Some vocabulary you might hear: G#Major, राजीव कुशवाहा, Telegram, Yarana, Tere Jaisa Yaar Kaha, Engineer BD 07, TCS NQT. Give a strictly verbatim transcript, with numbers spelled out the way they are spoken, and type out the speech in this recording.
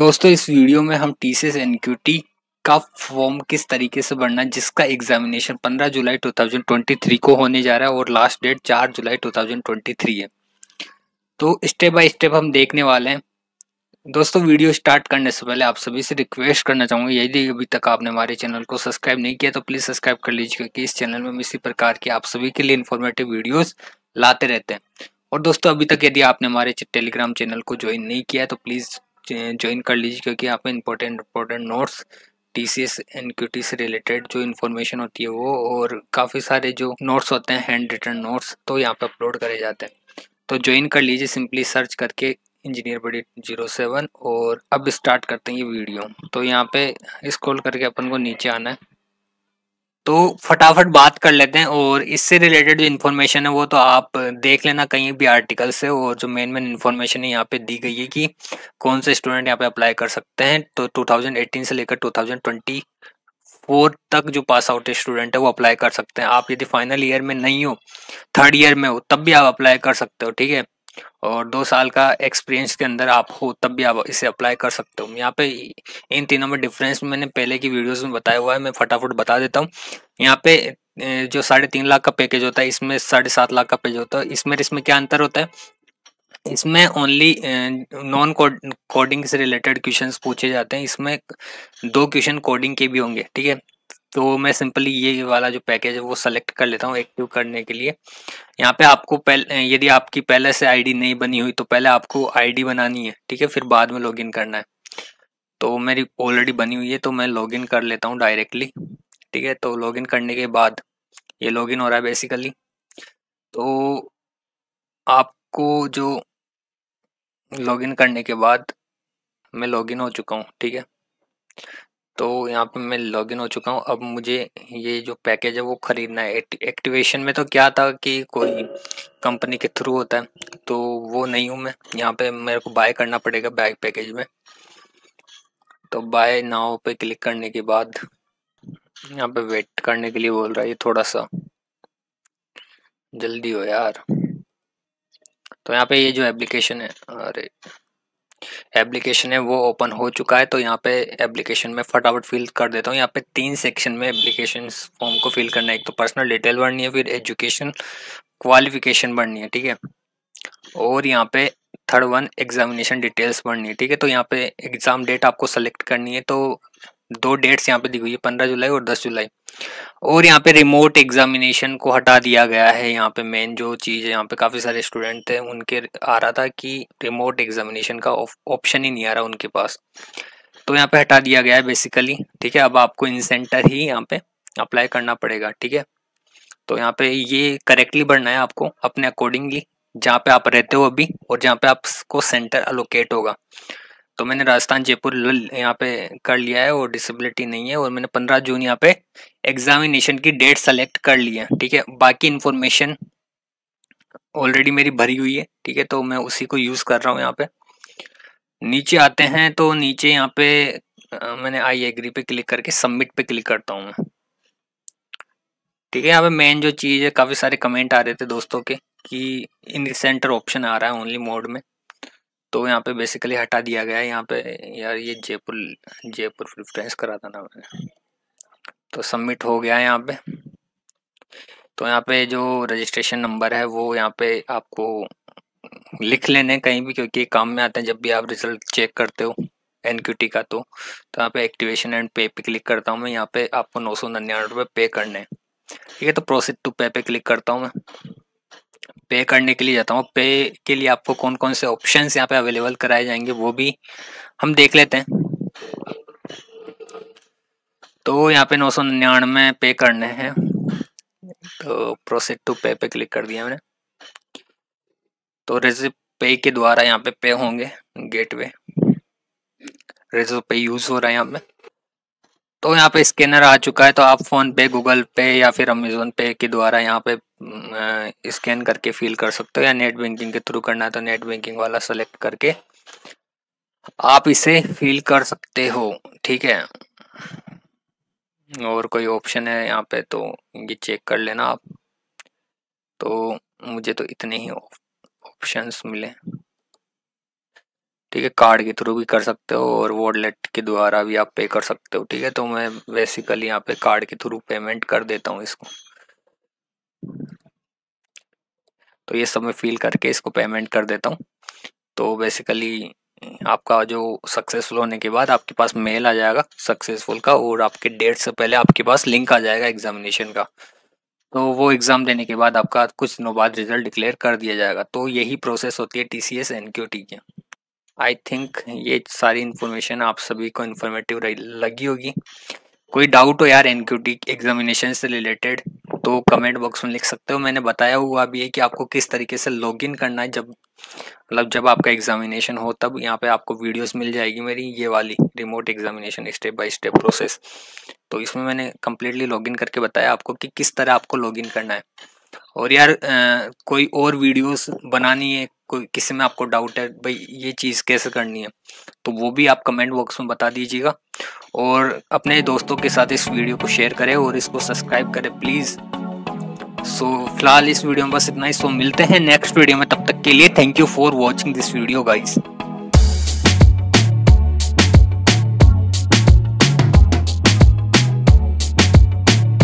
दोस्तों इस वीडियो में हम टीसीएस एनक्यूटी का फॉर्म किस तरीके से भरना है जिसका एग्जामिनेशन पंद्रह जुलाई दो हज़ार तेईस को होने जा रहा है और लास्ट डेट चार जुलाई दो हज़ार तेईस है। तो स्टेप बाय स्टेप हम देखने वाले हैं। दोस्तों वीडियो स्टार्ट करने से पहले आप सभी से रिक्वेस्ट करना चाहूँगा, यदि अभी तक आपने हमारे चैनल को सब्सक्राइब नहीं किया तो प्लीज़ सब्सक्राइब कर लीजिए, क्योंकि इस चैनल में हम इसी प्रकार के आप सभी के लिए इन्फॉर्मेटिव वीडियोज़ लाते रहते हैं। और दोस्तों अभी तक यदि आपने हमारे टेलीग्राम चैनल को ज्वाइन नहीं किया है तो प्लीज़ ज्वाइन कर लीजिए, क्योंकि यहाँ पे important important notes TCS NQT से रिलेटेड जो इन्फॉर्मेशन होती है वो, और काफ़ी सारे जो नोट्स होते हैं हैंड रिटन नोट्स तो यहाँ पे अपलोड करे जाते हैं। तो ज्वाइन कर लीजिए सिंपली सर्च करके इंजीनियर बीडी ज़ीरो सेवन। और अब स्टार्ट करते हैं ये वीडियो। तो यहाँ पे स्क्रॉल करके अपन को नीचे आना है। तो फटाफट बात कर लेते हैं और इससे रिलेटेड जो इन्फॉर्मेशन है वो तो आप देख लेना कहीं भी आर्टिकल से, और जो मेन मेन इन्फॉर्मेशन है यहाँ पे दी गई है कि कौन से स्टूडेंट यहाँ पे अप्लाई कर सकते हैं। तो दो हज़ार अठारह से लेकर दो हज़ार चौबीस तक जो पास आउट स्टूडेंट है वो अप्लाई कर सकते हैं। आप यदि फाइनल ईयर में नहीं हो, थर्ड ईयर में हो, तब भी आप अप्लाई कर सकते हो, ठीक है। और दो साल का एक्सपीरियंस के अंदर आप हो तब भी आप इसे अप्लाई कर सकते हो। यहाँ पे इन तीनों में डिफरेंस मैंने पहले की वीडियोस में बताया हुआ है, मैं फटाफट बता देता हूँ। यहाँ पे जो साढ़े तीन लाख का पैकेज होता है, इसमें साढ़े सात लाख का पैकेज होता है। इसमें इसमें क्या अंतर होता है, इसमें ओनली नॉन कोडिंग से रिलेटेड क्वेश्चन पूछे जाते हैं। इसमें दो क्वेश्चन कोडिंग के भी होंगे, ठीक है। तो मैं सिंपली ये वाला जो पैकेज है वो सेलेक्ट कर लेता हूँ एक्टिव करने के लिए। यहाँ पे आपको पहले, यदि आपकी पहले से आईडी नहीं बनी हुई तो पहले आपको आईडी बनानी है, ठीक है, फिर बाद में लॉगिन करना है। तो मेरी ऑलरेडी बनी हुई है तो मैं लॉगिन कर लेता हूँ डायरेक्टली, ठीक है। तो लॉगिन करने के बाद ये लॉगिन हो रहा है बेसिकली। तो आपको जो लॉगिन करने के बाद मैं लॉगिन हो चुका हूँ, ठीक है। तो यहाँ पे मैं लॉगिन हो चुका हूँ। अब मुझे ये जो पैकेज है वो ख़रीदना है। एक्टिवेशन में तो क्या था कि कोई कंपनी के थ्रू होता है, तो वो नहीं हूँ मैं। यहाँ पे मेरे को बाय करना पड़ेगा बाय पैकेज में। तो बाय नाउ पे क्लिक करने के बाद यहाँ पे वेट करने के लिए बोल रहा है, ये थोड़ा सा जल्दी हो यार। तो यहाँ पे ये जो एप्लीकेशन है, अरे एप्लीकेशन है, वो ओपन हो चुका है। तो यहाँ पे एप्लीकेशन में फटाफट फिल कर देता हूँ। यहाँ पे तीन सेक्शन में एप्लीकेशन फॉर्म को फिल करना है। एक तो पर्सनल डिटेल भरनी है, फिर एजुकेशन क्वालिफिकेशन भरनी है, ठीक है। और यहाँ पे थर्ड वन एग्जामिनेशन डिटेल्स भरनी है, ठीक है। तो यहाँ पे एग्ज़ाम डेट आपको सेलेक्ट करनी है। तो दो डेट्स यहाँ पे दी हुई है, पंद्रह जुलाई और दस जुलाई। और यहाँ पे रिमोट एग्जामिनेशन को हटा दिया गया है। यहाँ पे मेन जो चीज़ है, यहाँ पे काफ़ी सारे स्टूडेंट थे, उनके आ रहा था कि रिमोट एग्जामिनेशन का ऑप्शन ही नहीं आ रहा उनके पास, तो यहाँ पे हटा दिया गया है बेसिकली, ठीक है। अब आपको इन सेंटर ही यहाँ पे अप्लाई करना पड़ेगा, ठीक है। तो यहाँ पे ये करेक्टली भरना है आपको अपने अकॉर्डिंगली, जहाँ पे आप रहते हो अभी और जहाँ पे आपको सेंटर अलोकेट होगा। तो मैंने राजस्थान जयपुर यहाँ पे कर लिया है और डिसेबिलिटी नहीं है, और मैंने पंद्रह जून यहाँ पे एग्जामिनेशन की डेट सेलेक्ट कर ली है, ठीक है। बाकी इन्फॉर्मेशन ऑलरेडी मेरी भरी हुई है, ठीक है, तो मैं उसी को यूज़ कर रहा हूँ। यहाँ पे नीचे आते हैं तो नीचे यहाँ पे आ, मैंने आई एग्री पे क्लिक करके सबमिट पे क्लिक करता हूँ मैं, ठीक है। यहाँ पे मेन जो चीज़ है, काफ़ी सारे कमेंट आ रहे थे दोस्तों के कि इन सेंटर ऑप्शन आ रहा है ओनली मोड में, तो यहाँ पे बेसिकली हटा दिया गया है। यहाँ पे यार ये जयपुर जयपुर प्रिफ्रेंस करा था ना मैंने। तो सबमिट हो गया है यहाँ पे। तो यहाँ पे जो रजिस्ट्रेशन नंबर है वो यहाँ पे आपको लिख लेने कहीं भी, क्योंकि काम में आते हैं जब भी आप रिजल्ट चेक करते हो एनक्यूटी का। तो, तो यहाँ पे एक्टिवेशन एंड पे पे क्लिक करता हूँ मैं। यहाँ पे आपको नौ सौ निन्यानवे रुपये पे करने हैं, ठीक है। तो प्रोसीड टू पे पे क्लिक करता हूँ मैं। पे करने के लिए जाता हूँ। पे के लिए आपको कौन कौन से ऑप्शंस यहाँ पे अवेलेबल कराए जाएंगे वो भी हम देख लेते हैं। तो यहाँ पे नौ सौ निन्यानवे पे करने हैं, तो प्रोसीड टू पे पे क्लिक कर दिया मैंने। तो रेजो पे के द्वारा यहाँ पे पे होंगे, गेटवे रेजो पे यूज हो रहा है यहाँ पे। तो यहाँ पे स्कैनर आ चुका है, तो आप फोन पे, गूगल पे या फिर अमेजोन पे के द्वारा यहाँ पे स्कैन करके फिल कर सकते हो, या नेट बैंकिंग के थ्रू करना है तो नेट बैंकिंग वाला सेलेक्ट करके आप इसे फिल कर सकते हो, ठीक है। और कोई ऑप्शन है यहाँ पे तो ये चेक कर लेना आप। तो मुझे तो इतने ही ऑप्शंस मिले। ठीक है, कार्ड के थ्रू भी कर सकते हो और वॉलेट के द्वारा भी आप पे कर सकते हो। ठीक है, तो मैं बेसिकली यहाँ पे कार्ड के थ्रू पेमेंट कर देता हूँ इसको। तो ये सब मैं फिल करके इसको पेमेंट कर देता हूँ। तो बेसिकली आपका जो सक्सेसफुल होने के बाद आपके पास मेल आ जाएगा सक्सेसफुल का, और आपके डेट से पहले आपके पास लिंक आ जाएगा एग्जामिनेशन का। तो वो एग्ज़ाम देने के बाद आपका कुछ दिनों बाद रिजल्ट डिक्लेयर कर दिया जाएगा। तो यही प्रोसेस होती है T C S N Q T की। आई थिंक ये सारी इन्फॉर्मेशन आप सभी को इन्फॉर्मेटिव लगी होगी। कोई डाउट हो यार एनक्यूटी एग्जामिनेशन से रिलेटेड तो कमेंट बॉक्स में लिख सकते हो। मैंने बताया हुआ भी है कि आपको किस तरीके से लॉगिन करना है, जब मतलब जब आपका एग्जामिनेशन हो तब यहाँ पे आपको वीडियोस मिल जाएगी मेरी, ये वाली remote examination step by step process. तो इसमें मैंने कम्प्लीटली लॉगिन करके बताया आपको कि किस तरह आपको लॉगिन करना है। और यार आ, कोई और वीडियोस बनानी है, कोई किसी में आपको डाउट है भाई ये चीज़ कैसे करनी है, तो वो भी आप कमेंट बॉक्स में बता दीजिएगा। और अपने दोस्तों के साथ इस वीडियो को शेयर करें और इसको सब्सक्राइब करें प्लीज़। सो फिलहाल इस वीडियो में बस इतना ही। सो मिलते हैं नेक्स्ट वीडियो में, तब तक के लिए thank you for watching this video guys.